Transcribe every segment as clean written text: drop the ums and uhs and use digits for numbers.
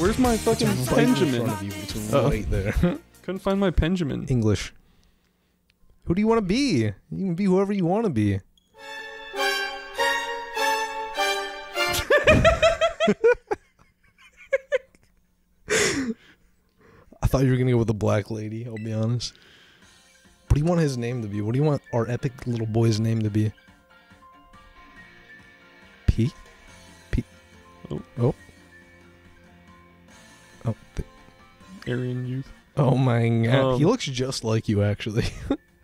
Where's my fucking Penjamin? Right there. Couldn't find my Penjamin. English. Who do you want to be? You can be whoever you want to be. I thought you were gonna go with a black lady, I'll be honest. What do you want his name to be? What do you want our epic little boy's name to be? P? P? Oh. Oh. Oh. Aryan youth. Oh my god. He looks just like you, actually.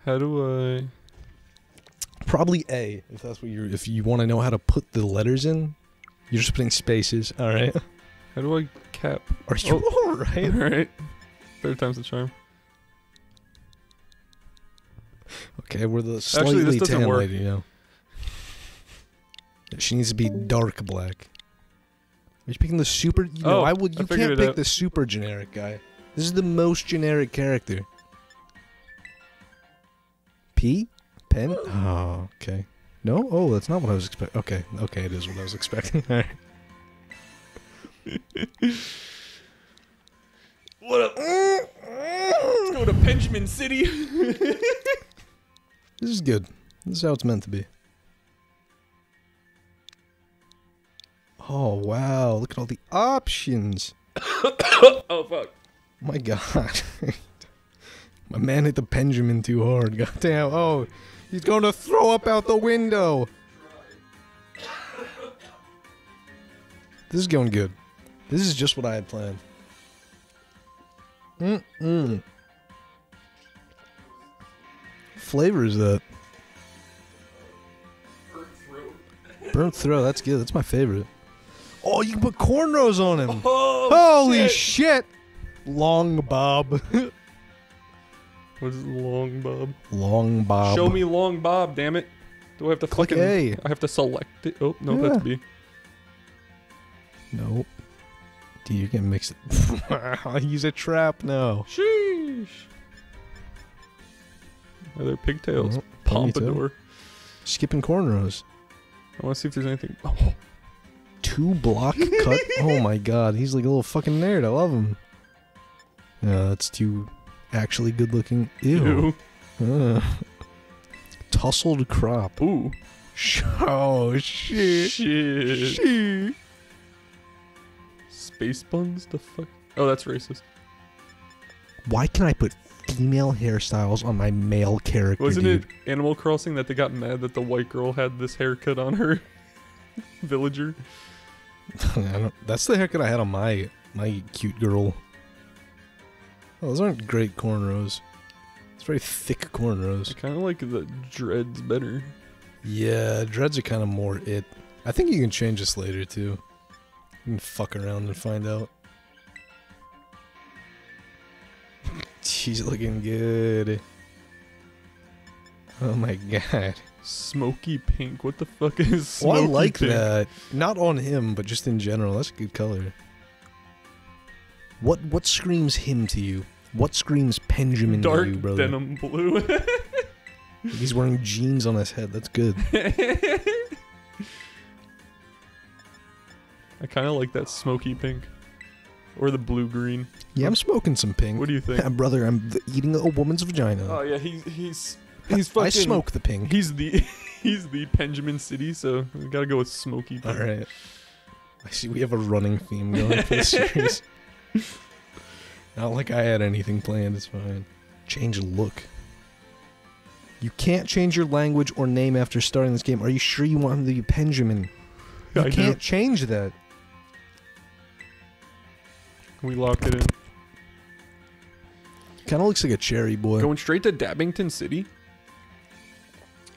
How do I... Probably A, if that's what you're... If you want to know how to put the letters in, you're just putting spaces, alright? How do I cap? Are you alright? Alright. Third time's the charm. Okay, we're the slightly tan lady now. She needs to be dark black. Are you picking the super? You know, you can't pick the super generic guy. This is the most generic character. P? Pen? Oh, okay. No? Oh, that's not what I was expecting. Okay, okay, it is what I was expecting. What up? Let's go to Penjamin City. This is good. This is how it's meant to be. Oh, wow. Look at all the options. Oh, fuck. My God. My man hit the Penjamin too hard. Goddamn. Oh, he's going to throw up out the window. This is going good. This is just what I had planned. Mm-mm. Flavor is that? Burnt throat. Burnt throat, that's good. That's my favorite. Oh, you can put cornrows on him. Oh, holy shit. Long Bob. What is Long Bob? Long Bob. Show me Long Bob, damn it. Do I have to click fucking... A. I have to select it. Oh, no, yeah. That's B. Nope. Dude, you're gonna mix it. He's a trap now. Sheesh. Are there pigtails? Pompadour. Skipping cornrows. I want to see if there's anything. Oh. 2 block cut. Oh my god, he's like a little fucking nerd. I love him. No, that's too actually good looking. Ew. Ew. Tussled crop. Ooh. Oh shit. Shit. Shit. Space buns? The fuck? Oh, that's racist. Why can I put female hairstyles on my male character? Wasn't it Animal Crossing that they got mad that the white girl had this haircut on her? Villager. That's the haircut I had on my cute girl. Oh, those aren't great cornrows. It's very thick cornrows. I kind of like the dreads better. Yeah, dreads are kind of more it. I think you can change this later too. You can fuck around and find out. She's looking good. Oh my god. Smoky pink. What the fuck is smoky pink? I like that. Not on him, but just in general. That's a good color. What screams him to you? What screams Penjamin to you, brother? Dark denim blue. He's wearing jeans on his head. That's good. I kind of like that smoky pink. Or the blue-green. Yeah, I'm smoking some pink. What do you think? Brother, I'm eating a woman's vagina. Oh, yeah, he's fucking... I smoke the pink. He's the Penjamin City, so we gotta go with smoky pink. Alright. I see we have a running theme going for this series. Not like I had anything planned, it's fine. Change look. You can't change your language or name after starting this game. Are you sure you want him to be Penjamin? You can't change that. We locked it in. Kind of looks like a cherry boy. Going straight to Dabbington City.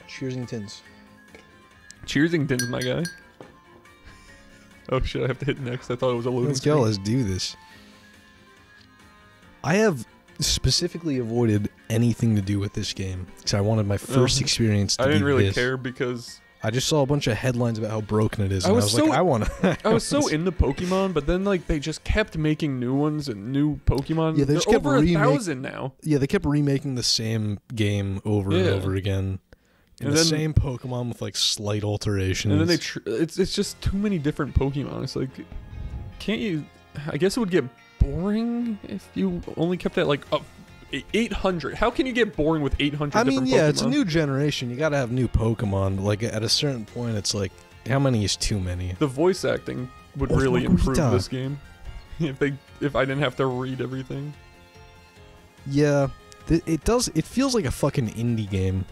Cheersingtons. Cheersingtons, my guy. Oh shit, I have to hit next. I thought it was a loading screen. Let's go, let's do this. I have specifically avoided anything to do with this game. Because I wanted my first experience to be this. I didn't really care because... I just saw a bunch of headlines about how broken it is, and I was like, I want to... I was so into Pokemon, but then, like, they just kept making new ones and new Pokemon. Yeah, they just kept over 1,000 now. Yeah, they kept remaking the same game over and over again. And the same Pokemon with, like, slight alterations. And then it's just too many different Pokemon. It's like, can't you I guess it would get boring if you only kept that like up 800. How can you get boring with 800? I mean, yeah, Pokemon? It's a new generation. You gotta have new Pokemon. But like at a certain point, it's like how many is too many? The voice acting would really improve this game if I didn't have to read everything. Yeah, it does. It feels like a fucking indie game.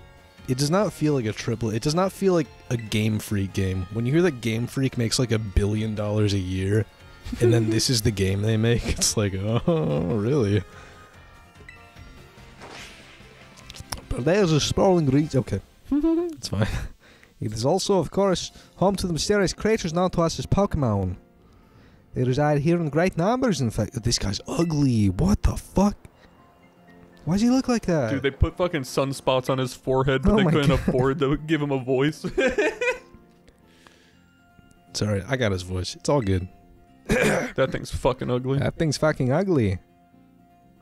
It does not feel like a AAA. It does not feel like a Game Freak game. When you hear that Game Freak makes like $1 billion a year, and then this is the game they make, it's like, oh, really? But there's a sprawling reach. Okay, it's fine. It is also, of course, home to the mysterious creatures known to us as Pokemon. They reside here in great numbers, in fact. This guy's ugly. What the fuck? Why does he look like that? Dude, they put fucking sunspots on his forehead, but they couldn't afford to give him a voice. It's alright, I got his voice. It's all good. That thing's fucking ugly. That thing's fucking ugly.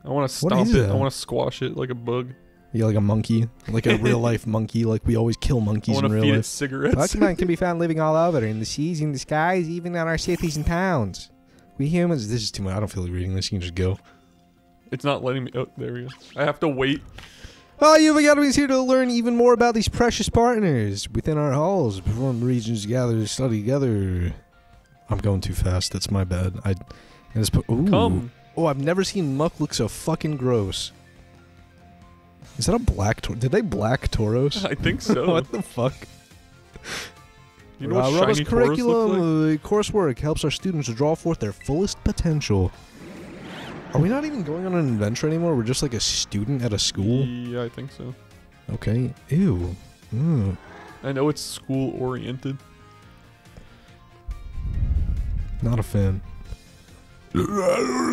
I want to stomp it. I want to squash it like a bug. Yeah, like a monkey. Like a real-life monkey. Like, we always kill monkeys in real life. I want to feed it cigarettes. Pokemon can be found living all over, in the seas, in the skies, even in our cities and towns. We humans... This is too much. I don't feel like reading this. You can just go. It's not letting me... Oh, there we go. I have to wait. Oh, you've got to be here to learn even more about these precious partners within our halls. Perform regions, gather, study together. I'm going too fast. That's my bad. I just put... Ooh. Come. Oh, I've never seen Muck look so fucking gross. Is that a black Tauros? Did they black Tauros? I think so. What the fuck? You know what shiny curriculum, like? Coursework helps our students draw forth their fullest potential. Are we not even going on an adventure anymore? We're just like a student at a school? Yeah, I think so. Okay. Ew. Mm. I know it's school-oriented. Not a fan. Not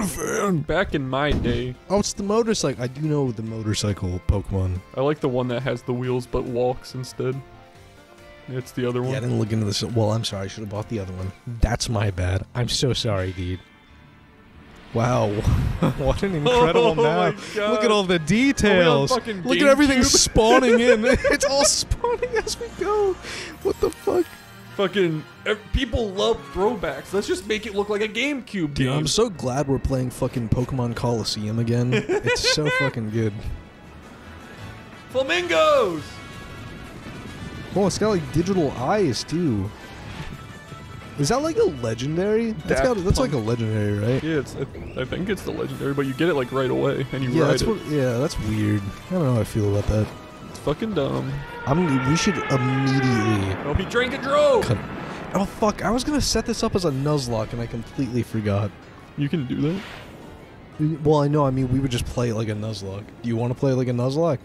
a fan. Back in my day. Oh, it's the motorcycle. I do know the motorcycle Pokemon. I like the one that has the wheels but walks instead. It's the other one. Yeah, I didn't look into this. Well, I'm sorry. I should have bought the other one. That's my bad. I'm so sorry, dude. Wow, what an incredible map. Look at all the details. Look at everything spawning in. It's all spawning as we go. What the fuck? Fucking people love throwbacks. Let's just make it look like a GameCube game. I'm so glad we're playing fucking Pokemon Coliseum again. It's so fucking good. Flamingos! Oh, it's got like digital eyes too. Is that like a legendary? That's like a legendary, right? Yeah, I think it's the legendary, but you get it like right away, and you ride it. Yeah, that's weird. I don't know how I feel about that. It's fucking dumb. We should immediately... Oh, he drank a drove! Oh, fuck. I was going to set this up as a Nuzlocke, and I completely forgot. You can do that? Well, I know. I mean, we would just play it like a Nuzlocke. Do you want to play like a Nuzlocke?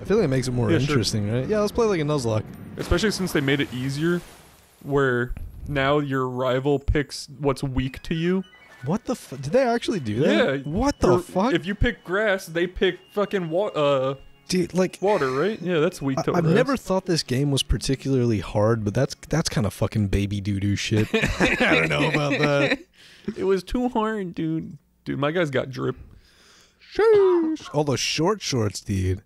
I feel like it makes it more interesting, right? Yeah, let's play like a Nuzlocke. Especially since they made it easier. Where now your rival picks what's weak to you. What the fuck? Did they actually do that? Yeah. What the fuck? If you pick grass, they pick fucking water. Dude, like water, right? Yeah, that's weak to grass. I've never thought this game was particularly hard, but that's kind of fucking baby doo-doo shit. I don't know about that. It was too hard, dude. Dude, my guy's got drip. Sheesh. All those short shorts, dude.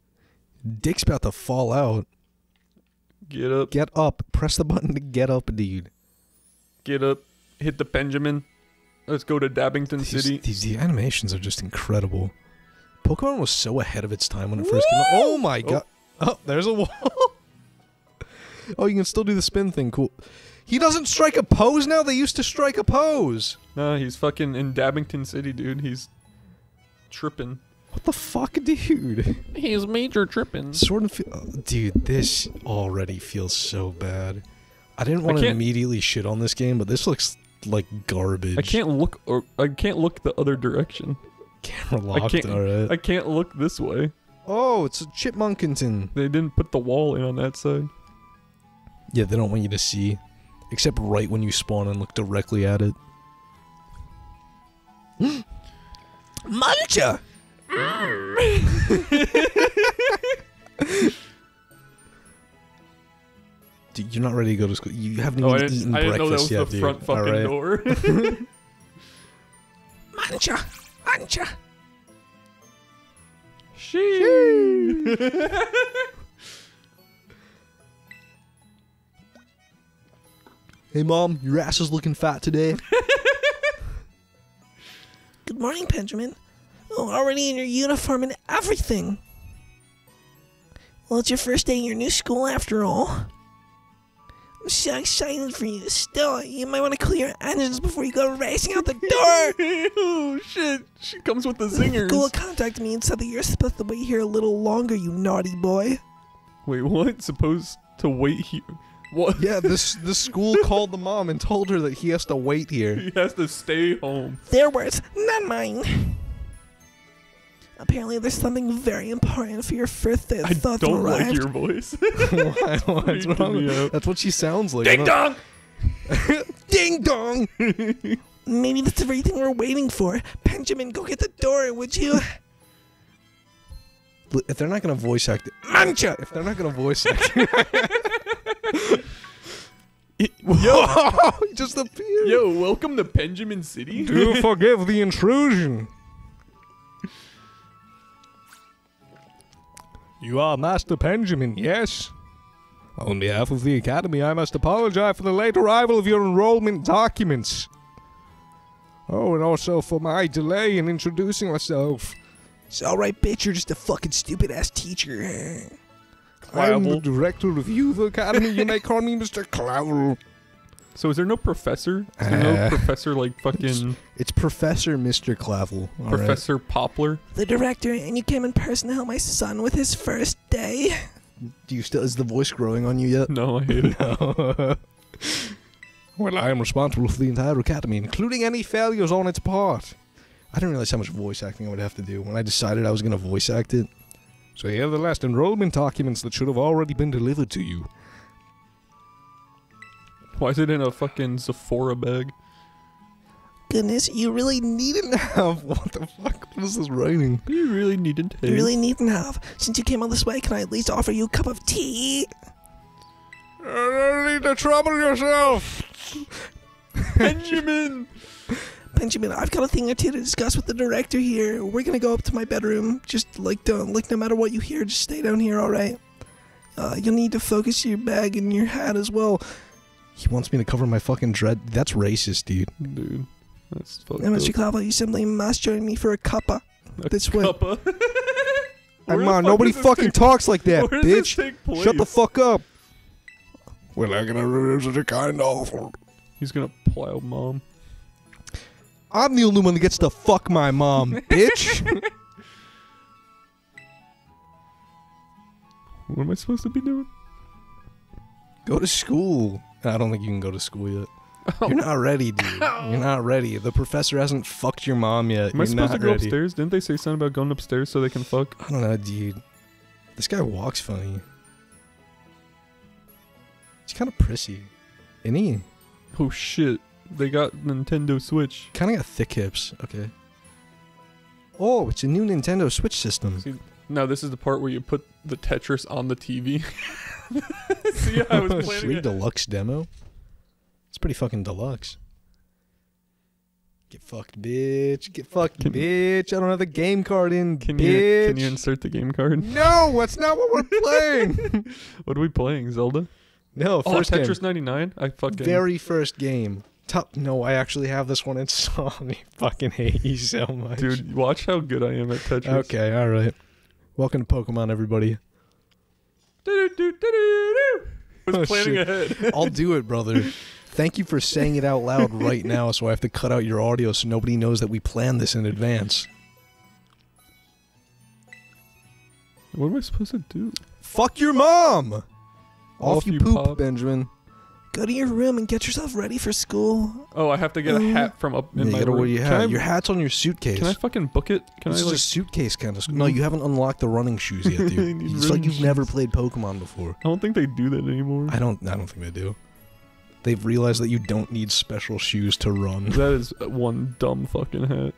Dick's about to fall out. Get up. Get up. Press the button to get up, dude. Get up. Hit the Penjamin. Let's go to Dabbington City. The animations are just incredible. Pokemon was so ahead of its time when it first came out. Oh my god. Oh, there's a wall. Oh, you can still do the spin thing. Cool. He doesn't strike a pose now? They used to strike a pose. No, he's fucking in Dabbington City, dude. He's tripping. What the fuck, dude? He's major tripping. Sort of dude, this already feels so bad. I didn't want to immediately shit on this game, but this looks like garbage. I can't look the other direction. Camera locked, alright. I can't look this way. Oh, it's a Chipmunkinton. They didn't put the wall in on that side. Yeah, they don't want you to see. Except right when you spawn and look directly at it. Muncha! Dude, you're not ready to go to school. You haven't even eaten breakfast yet. I didn't know that was the front fucking door. Mancha, mancha. She. Hey, mom, your ass is looking fat today. morning, Penjamin. Oh, already in your uniform and everything. Well, it's your first day in your new school after all. I'm so excited for you. Still, you might want to clear your engines before you go racing out the door. Oh, shit. She comes with the zingers. School contacted me and said that you're supposed to wait here a little longer, you naughty boy. Wait, what? Supposed to wait here? What? Yeah, the school called the mom and told her that he has to wait here. He has to stay home. Their words, not mine. Apparently, there's something very important for your first day. I don't like your voice. Why? What's wrong? That's what she sounds like. Ding dong! Ding dong! Maybe that's everything we're waiting for. Penjamin, go get the door, would you? If they're not gonna voice act, Mancha! If they're not gonna voice act, yo, he just appeared. Yo, welcome to Penjamin City. Do forgive the intrusion. You are Master Penjamin, yes? On behalf of the Academy, I must apologize for the late arrival of your enrollment documents. Oh, and also for my delay in introducing myself. It's alright, bitch, you're just a fucking stupid-ass teacher. Clavel. I'm the director of Youth Academy, you may call me Mr. Clavel. So is there no professor? Is there no professor, like, fucking... It's Professor Mr. Clavel. Professor right. Poplar? The director, and you came in person to help my son with his first day. Do you still... Is the voice growing on you yet? No, I hate it. No. Well, I am responsible for the entire academy, including any failures on its part. I didn't realize how much voice acting I would have to do when I decided I was going to voice act it. So here are the last enrollment documents that should have already been delivered to you. Why is it in a fucking Sephora bag? Goodness, you really needn't have. What the fuck? What is this writing? You really needn't have. You really needn't have. Since you came all this way, can I at least offer you a cup of tea? You don't need to trouble yourself! Penjamin! Benjamin, I've got a thing or two to discuss with the director here. We're gonna go up to my bedroom. Just, like, don't. Like, no matter what you hear, just stay down here, alright? You'll need to focus your bag and your hat as well. He wants me to cover my fucking dread. That's racist, dude. Dude. That's fucked up. And Mr. Clavel, you simply must join me for a cuppa. This way. Cuppa? Come on, nobody fucking talks like that, bitch. Shut the fuck up. We're not gonna reduce it to kind of. He's gonna plow mom. I'm the only one that gets to fuck my mom, bitch! What am I supposed to be doing? Go to school. I don't think you can go to school yet. Oh. You're not ready, dude. Ow. You're not ready. The professor hasn't fucked your mom yet. Am I supposed to go upstairs? Didn't they say something about going upstairs so they can fuck? I don't know, dude. This guy walks funny. He's kind of prissy, isn't he? Oh, shit. They got Nintendo Switch. Kind of got thick hips. Okay. Oh, it's a new Nintendo Switch system. See, now this is the part where you put the Tetris on the TV. See, I was playing Free deluxe demo. It's pretty fucking deluxe. Get fucked, bitch. Get fucked, bitch. I don't have the game card in, bitch. Can you insert the game card? No, that's not what we're playing. What are we playing, Zelda? No, first game. Tetris 99? I fucking... Very first game. Top, no, I actually have this one in song. I fucking hate you so much. Dude, watch how good I am at Tetris. Okay, alright. Welcome to Pokemon, everybody. I was planning ahead. I'll do it, brother. Thank you for saying it out loud right now, so I have to cut out your audio so nobody knows that we planned this in advance. What am I supposed to do? Fuck your mom! Off you poop, pop. Benjamin. Go to your room and get yourself ready for school. Oh, I have to get a hat from up in my room. Your hat's on your suitcase. Can I fucking book it? This is like... a suitcase kind of school. No, you haven't unlocked the running shoes yet, dude. It's like you've never played Pokemon before. I don't think they do that anymore. I don't think they do. They've realized that you don't need special shoes to run. That is one dumb fucking hat.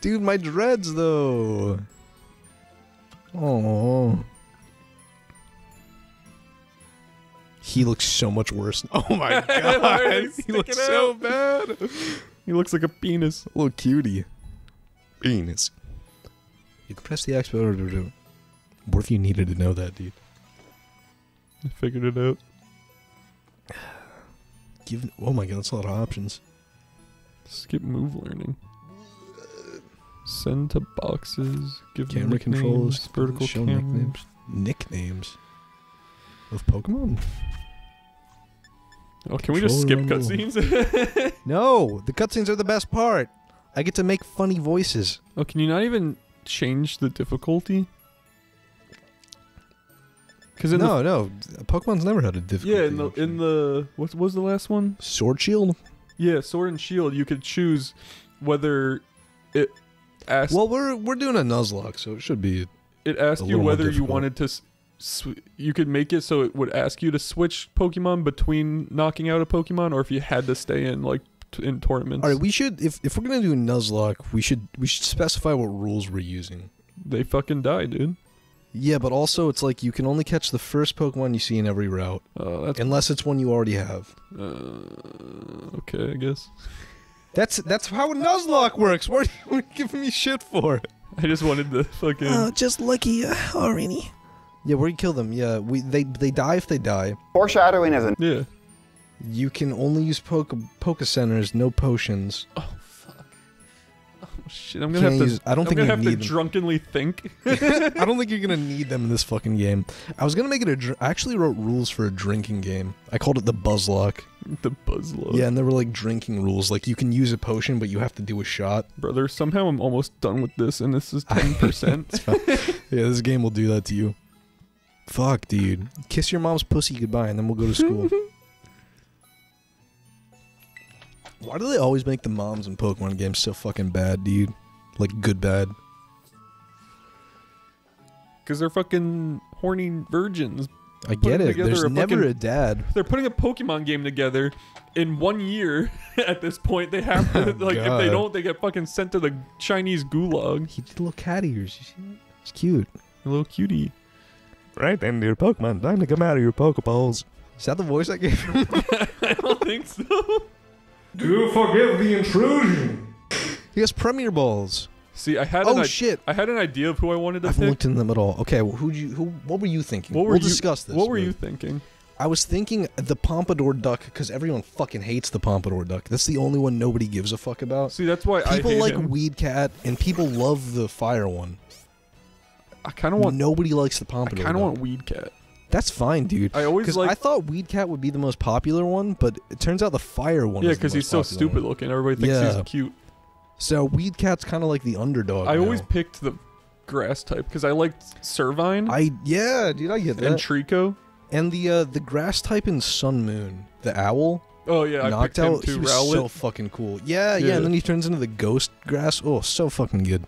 Dude, my dreads, though. Oh. He looks so much worse. Oh my god, he looks so bad. He looks like a penis. A little cutie. Penis. You can press the X button. What if you needed to know that, dude? I figured it out. Oh my god, that's a lot of options. Skip move learning. Send to boxes. Give camera controls. Vertical camera. Nicknames of Pokemon. Oh, can we just skip cutscenes? No, the cutscenes are the best part. I get to make funny voices. Oh, can you not even change the difficulty? Because no, Pokemon's never had a difficulty. Yeah, in the what was the last one? Sword Shield. Yeah, Sword and Shield. You could choose whether it asked. Well, we're doing a Nuzlocke, so it should be. It asked you whether you wanted to. You could make it so it would ask you to switch Pokemon between knocking out a Pokemon, or if you had to stay in like in tournaments. All right, we should if we're gonna do Nuzlocke, we should specify what rules we're using. They fucking die, dude. Yeah, but also it's like you can only catch the first Pokemon you see in every route, unless it's one you already have. Okay, I guess. That's how Nuzlocke works. What are you giving me shit for? I just wanted to fucking. Oh, just lucky already. Yeah, we kill them. Yeah, they die if they die. Foreshadowing isn't. Yeah. You can only use Poke Centers, no potions. Oh fuck. Oh shit! I'm gonna have to. I don't think I'm gonna have to drunkenly think. I don't think you're gonna need them in this fucking game. I was gonna make it I actually wrote rules for a drinking game. I called it the Buzzlock. The Buzzlock. Yeah, and there were like drinking rules. Like you can use a potion, but you have to do a shot. Brother, somehow I'm almost done with this, and this is 10%. Yeah, this game will do that to you. Fuck, dude. Kiss your mom's pussy goodbye, and then we'll go to school. Why do they always make the moms in Pokemon games so fucking bad, dude? Like, good bad. Because they're fucking horny virgins. I get it. There's never a dad. They're putting a Pokemon game together in 1 year at this point. They have to, like, if they don't, they get fucking sent to the Chinese gulag. He did little cat ears. You see that? It's cute. A little cutie. Right then, dear Pokemon, time to come out of your Pokeballs. Is that the voice I gave him? I don't think so. Do you forgive the intrusion? He has Premier Balls. See, I had an idea of who I wanted to pick. I haven't looked in them at all. Okay, well, what were you thinking? We'll discuss this. What were you thinking? I was thinking the Pompadour duck, because everyone fucking hates the Pompadour duck. That's the only one nobody gives a fuck about. See, that's why people like Weed Cat, and people love the fire one. I kind of want. Nobody likes the Pompadour. I kind of want Weed Cat. That's fine, dude. I always like. I thought Weed Cat would be the most popular one, but it turns out the fire one. Yeah, because he's so stupid looking. Everybody thinks he's cute. So Weed Cat's kind of like the underdog. I always picked the grass type because I liked Servine. Yeah, dude, I get that. And Trico. And the grass type in Sun Moon, the owl. Oh yeah, I picked him too. He was so fucking cool. Yeah, and then he turns into the ghost grass. Oh, so fucking good.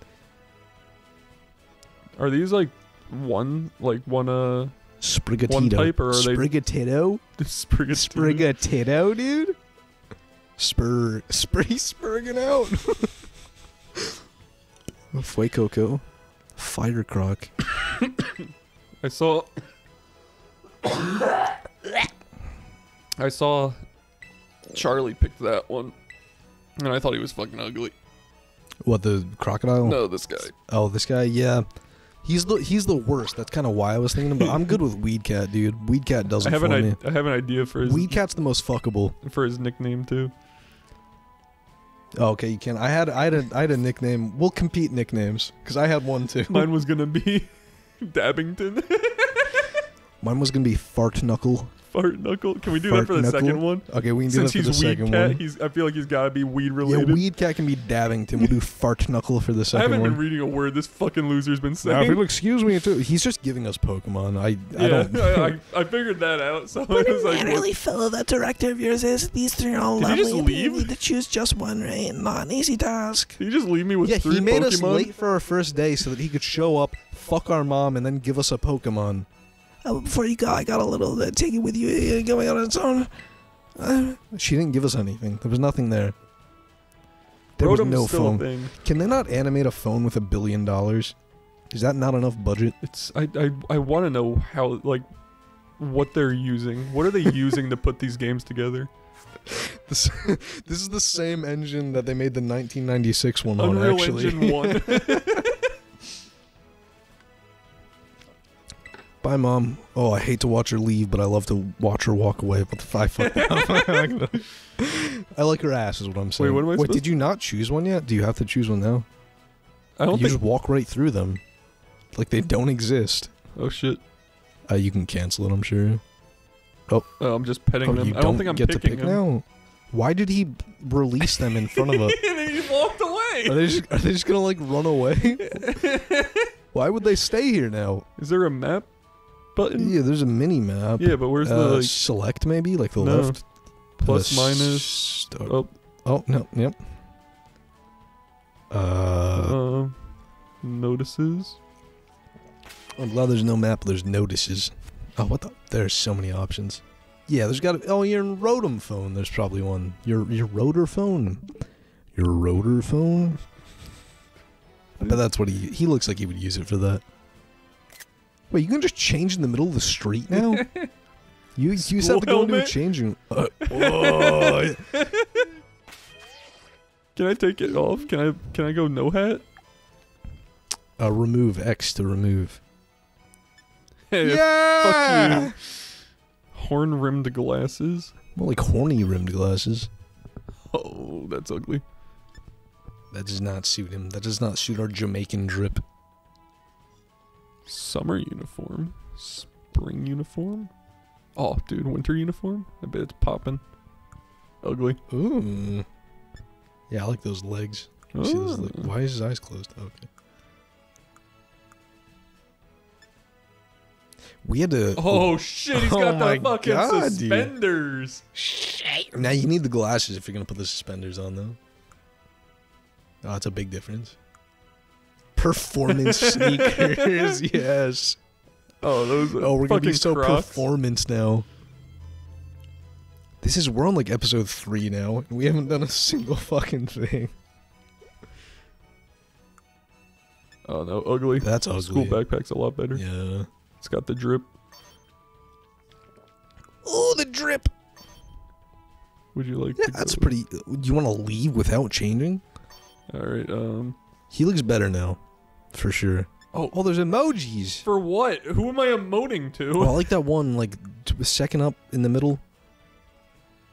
Are these like one Sprigatito. One type, or are Sprigatito? They Sprigatito, dude. Sprigging out. Fuecoco. Firecroc. I saw Charlie picked that one. And I thought he was fucking ugly. What, the crocodile? No, this guy. Oh, this guy, yeah. He's the worst. That's kind of why I was thinking about. I'm good with Weed Cat, dude. Weed Cat doesn't fool me. I have an idea for his. Weed Cat's the most fuckable for his nickname too. Oh, okay, you can. I had a nickname. We'll compete nicknames because I had one too. Mine was gonna be Dabbington. Mine was gonna be Fart Knuckle. Fart Knuckle. Can we do that for the second one? Okay, we can do that for the second one. Since he's Weed Cat, I feel like he's gotta be weed related. Yeah, Weed Cat can be Dabbington. We'll do Fart Knuckle for the second one. I haven't been reading a word this fucking loser's been saying. Now, excuse me, too. He's just giving us Pokemon. I don't. I figured that out. So what a mannerly fellow that director of yours is. These three are all lovely. Did he just leave? You need to choose just one, right? Not an easy task. Did he just leave me with three Pokemon? Yeah, he made us late for our first day so that he could show up, fuck our mom, and then give us a Pokemon. Before you go, I got a little take it with you going on its own. She didn't give us anything. There was nothing there. There was no phone. Thing. Can they not animate a phone with $1 billion? Is that not enough budget? I want to know how, like, what they're using. What are they using to put these games together? This is the same engine that they made the 1996 one on, actually. Unreal Engine 1. Bye, Mom. Oh, I hate to watch her leave, but I love to watch her walk away. But the I like her ass, is what I'm saying. Wait, what am I supposed to? Did you not choose one yet? Do you have to choose one now? I don't think... You just walk right through them. Like they don't exist. Oh shit. You can cancel it, I'm sure. Oh. Oh, I'm just petting them. I don't think I'm picking them. No. Why did he release them in front of us? And then he walked away! Are they just gonna, like, run away? Why would they stay here now? Is there a map button? Yeah, there's a mini-map. Yeah, but where's the, like... Select, maybe? Like, the left? Plus, minus... Oh. Oh, no, yep. Notices? I'm glad there's no map, there's notices. Oh, what the... There's so many options. Yeah, there's gotta... Oh, you're in Rotom phone, there's probably one. Your rotor phone. Your rotor phone? I bet that's what he... He looks like he would use it for that. Wait, you can just change in the middle of the street now? You just have to go into a changing... oh. Can I take it off? Can I go no hat? Remove X to remove. Hey, yeah! Fuck you. Horn-rimmed glasses? More like horny-rimmed glasses. Oh, that's ugly. That does not suit him. That does not suit our Jamaican drip. Summer uniform? Spring uniform? Oh, dude, winter uniform? I bet it's popping. Ugly. Ooh. Yeah, I like those legs. Oh. See those legs? Why is his eyes closed? Okay. We had to... Oh, shit, he's got the fucking suspenders. Dude. Shit. Now, you need the glasses if you're going to put the suspenders on, though. Oh, that's a big difference. Performance sneakers, yes. Oh, those are we're going to be so Crocs. Performance now. This is... We're on, like, episode 3 now, and we haven't done a single fucking thing. Oh, no, ugly. That's ugly. School backpack's a lot better. Yeah. It's got the drip. Ooh, the drip! Would you like... Yeah, that's pretty... Do you want to leave without changing? Alright, He looks better now. For sure. Oh, there's emojis! For what? Who am I emoting to? Well, I like that one, like, second up in the middle.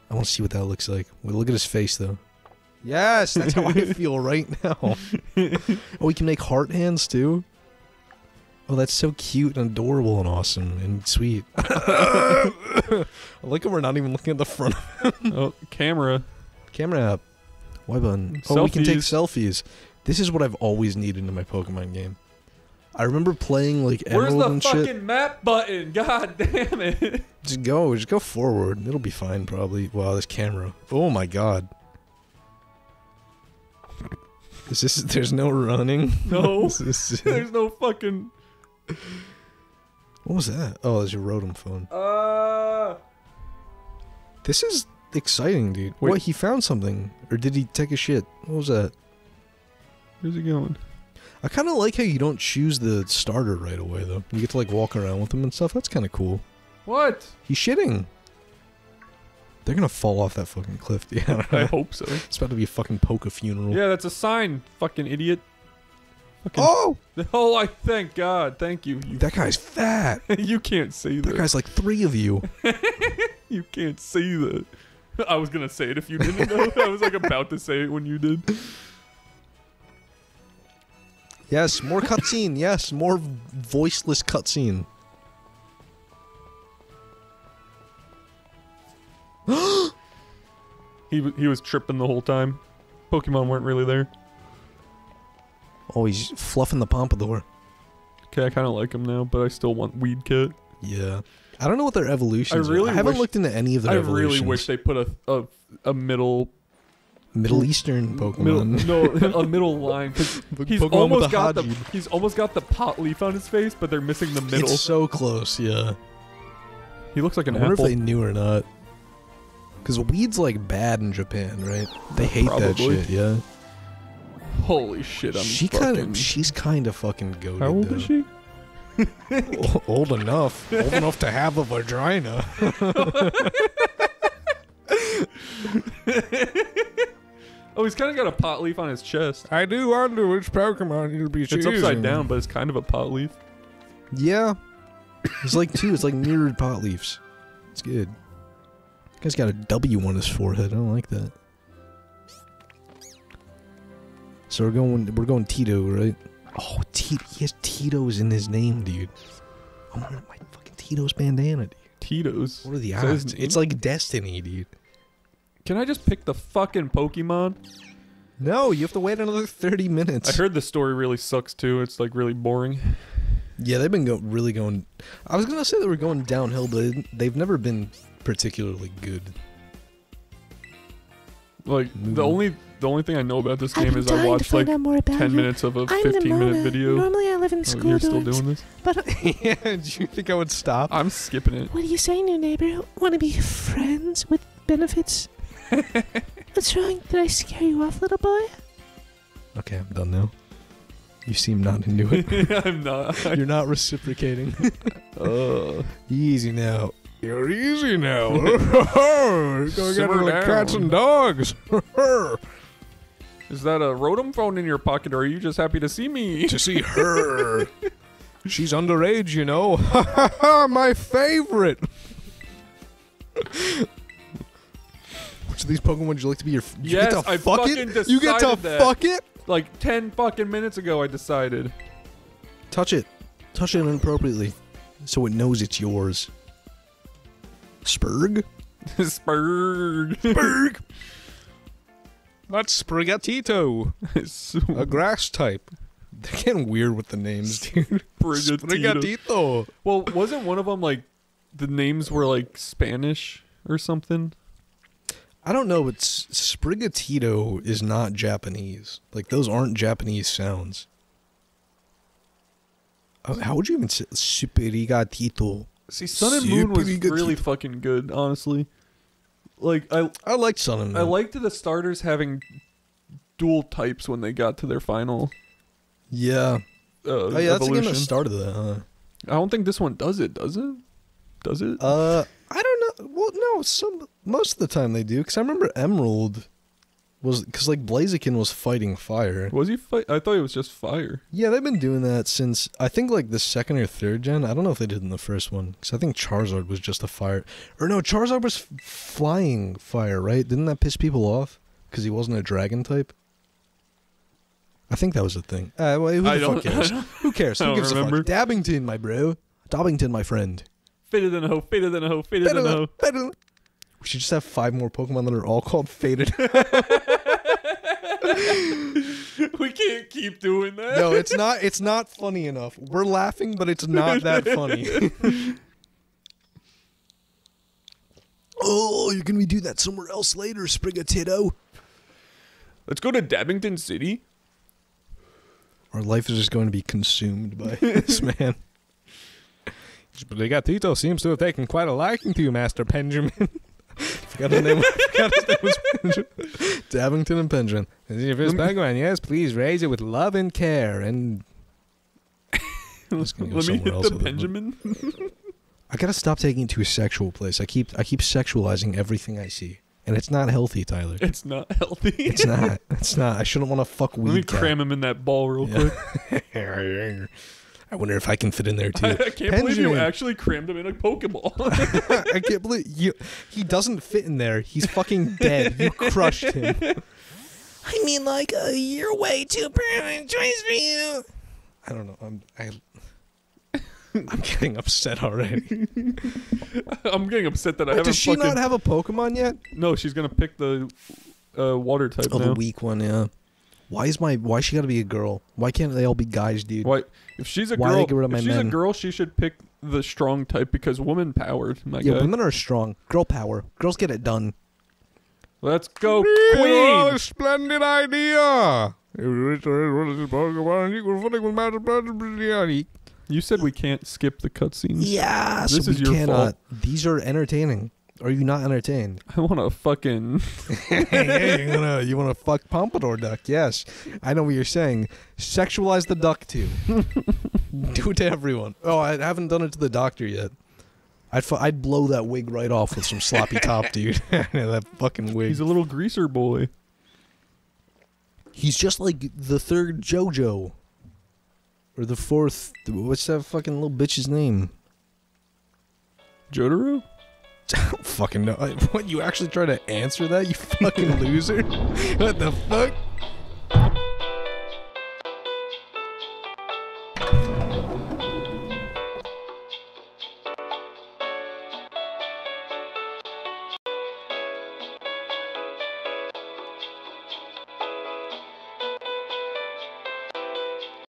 I want to see what that looks like. Wait, look at his face, though. Yes! That's how I feel right now. Oh, we can make heart hands, too? Oh, that's so cute and adorable and awesome and sweet. I like how we're not even looking at the front of him. Oh, camera. Camera app. Y button. Selfies. Oh, we can take selfies. This is what I've always needed in my Pokemon game. I remember playing, like, Emerald and shit. Where's the fucking map button? God damn it. Just go forward. It'll be fine, probably. Wow, this camera. Oh my god. Is this... There's no running? No. There's no fucking... What was that? Oh, that's your Rotom phone. This is exciting, dude. Wait. What, he found something? Or did he take a shit? What was that? Where's he going? I kind of like how you don't choose the starter right away, though. You get to, like, walk around with him and stuff. That's kind of cool. What? He's shitting. They're gonna fall off that fucking cliff, dude. I hope so. It's about to be a fucking poke-a-funeral. Yeah, that's a sign, fucking idiot. Fucking oh! I thank God, thank you. That guy's fat. You can't see that. That guy's like 3 of you. You can't see that. I was gonna say it if you didn't know. I was like about to say it when you did. Yes, more cutscene. Yes, more voiceless cutscene. He was tripping the whole time. Pokemon weren't really there. Oh, he's fluffing the Pompadour. Okay, I kind of like him now, but I still want Weed Cat. Yeah. I don't know what their evolutions are. I haven't looked into any of their evolutions. I really wish they put a middle... Middle Eastern Pokemon. No, a middle line. He's almost got the pot leaf on his face, but they're missing the middle. It's so close, yeah. He looks like an apple. I wonder if they knew or not. Because weed's, like, bad in Japan, right? They hate that shit, yeah. Holy shit, she's kind of fucking goated. How old is she? Old enough. Old enough to have a vagina. Oh, he's kind of got a pot leaf on his chest. I do wonder which Pokemon you'll be choosing. It's upside down, but it's kind of a pot leaf. Yeah. It's like two. It's like mirrored pot leaves. It's good. This guy's got a W on his forehead. I don't like that. So we're going Tito, right? Oh, Tito, he has Tito's in his name, dude. I wanted my fucking Tito's bandana, dude. Tito's? What are the odds? It's like Destiny, dude. Can I just pick the fucking Pokemon? No, you have to wait another 30 minutes. I heard the story really sucks, too. It's, like, really boring. Yeah, they've been really going... I was going to say they were going downhill, but they've never been particularly good. Like, the only thing I know about this game is I watched, like, 10 minutes of a 15-minute video. Normally I live in school dorms. You're still doing this? But, yeah, do you think I would stop? I'm skipping it. What do you say, new neighbor? Want to be friends with benefits? What's wrong? Did I scare you off, little boy? Okay, I'm done now. You seem not into it. I'm not. You're not reciprocating. Oh, easy now. You're easy now. Go get her like cats and dogs. Is that a Rotom phone in your pocket, or are you just happy to see me? To see her. She's underage, you know. My favorite. Which of these Pokemon would you like to be your... You get to fuck it? Like 10 fucking minutes ago I decided. Touch it. Touch it inappropriately. So it knows it's yours. Spurg? Spurg. Spurg. That's Sprigatito. A grass type. They're getting weird with the names, dude. Sprigatito. Well, wasn't one of them like... The names were like Spanish or something? I don't know, but Sprigatito is not Japanese. Like, those aren't Japanese sounds. How would you even say Sprigatito? See, Sun and Moon was really fucking good, honestly. Like, I liked Sun and Moon. I liked the starters having dual types when they got to their final. Yeah. Oh, yeah, that's the game that started that, huh? I don't think this one does it, does it? Does it? I don't know. Well, no, most of the time they do, because I remember Emerald was, because like Blaziken was fighting fire. Was he fight? I thought it was just fire. Yeah, they've been doing that since, I think like the second or third gen. I don't know if they did in the first one, because I think Charizard was just a fire. Or no, Charizard was flying fire, right? Didn't that piss people off? Because he wasn't a dragon type? I think that was the thing. Well, who the fuck cares? Who cares? Who gives a fuck? Dabbington, my bro. Dabbington, my friend. Fated than a hoe, fated than a hoe, fated than a hoe. We should just have 5 more Pokemon that are all called Fated. We can't keep doing that. No, it's not funny enough. We're laughing, but it's not that funny. Oh, you're gonna be doing that somewhere else later, Sprigatito. Let's go to Dabbington City. Our life is just going to be consumed by this man. Sprigatito seems to have taken quite a liking to you, Master Penjamin. Forgot his name. Forgot his name was Penjamin. Dabbington and Penjamin. This is your first Pokemon, yes? Please raise it with love and care. And let me hit the Penjamin. I gotta stop taking it to a sexual place. I keep sexualizing everything I see, and it's not healthy, Tyler. It's not healthy. It's not. It's not. I shouldn't want to fuck Weed Cat. Let me cram him in that ball real quick. I wonder if I can fit in there, too. I can't believe you actually crammed him in a Pokeball. I can't believe you. He doesn't fit in there. He's fucking dead. You crushed him. I mean, like, you're way too permanent choice for you. I don't know. I'm getting upset already. I'm getting upset that I haven't fucking... Does she not have a Pokemon yet? No, she's going to pick the water type now. Oh, the weak one, yeah. Why she gotta be a girl? Why can't they all be guys, dude? Why if she's a girl? She should pick the strong type because woman powered. Yeah, women are strong. Girl power. Girls get it done. Let's go, Queen! What a splendid idea! You said we can't skip the cutscenes. Yeah, this is your fault. These are entertaining. Are you not entertained? I want to fucking... you want to fuck Pompadour duck, yes. I know what you're saying. Sexualize the duck, too. Do it to everyone. Oh, I haven't done it to the doctor yet. I'd blow that wig right off with some sloppy top, dude. That fucking wig. He's a little greaser boy. He's just like the third JoJo. Or the fourth... What's that fucking little bitch's name? Jotaro? I don't fucking know. What, you actually try to answer that, you fucking loser? What the fuck?